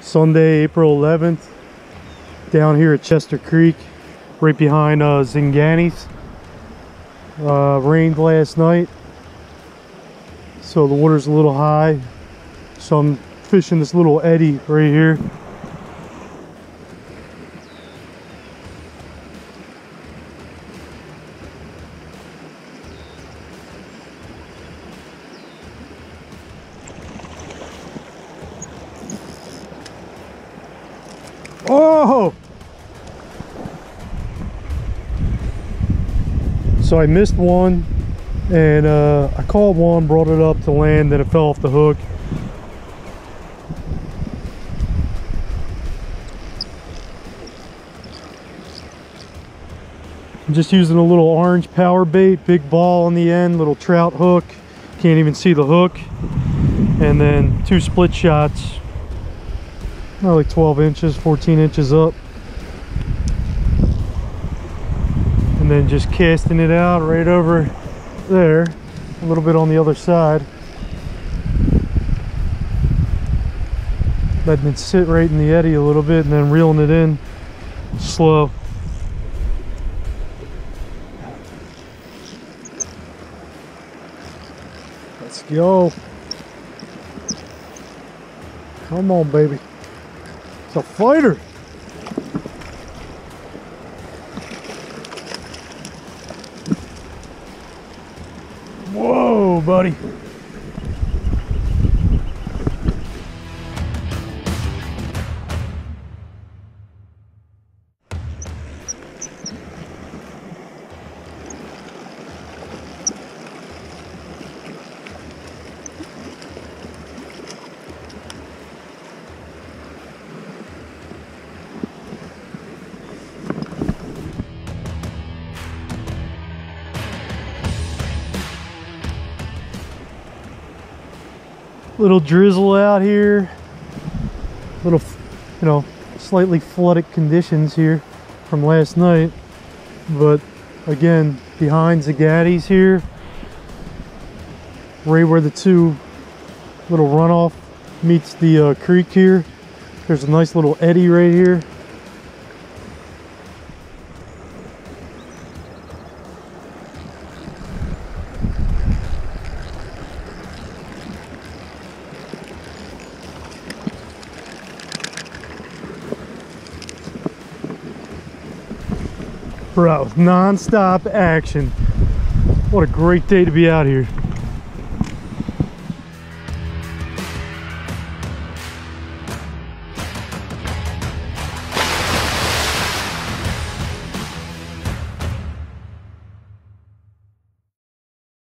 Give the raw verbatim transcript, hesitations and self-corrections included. Sunday, April eleventh, down here at Chester Creek, right behind uh, Zingani's. Uh, rained last night, so the water's a little high, so I'm fishing this little eddy right here. Oh! So I missed one, and uh, I called one, brought it up to land, then it fell off the hook. I'm just using a little orange power bait, big ball on the end, little trout hook. Can't even see the hook. And then two split shots. Not like twelve inches, fourteen inches up. And then just casting it out right over there. A little bit on the other side. Letting it sit right in the eddy a little bit and then reeling it in slow. Let's go. Come on, baby. It's a fighter. Whoa, buddy. Little drizzle out here, little, you know, slightly flooded conditions here from last night, but again, behind Zingani's here, right where the two little runoff meets the uh, creek here, there's a nice little eddy right here. Bro, non-stop action. What a great day to be out here.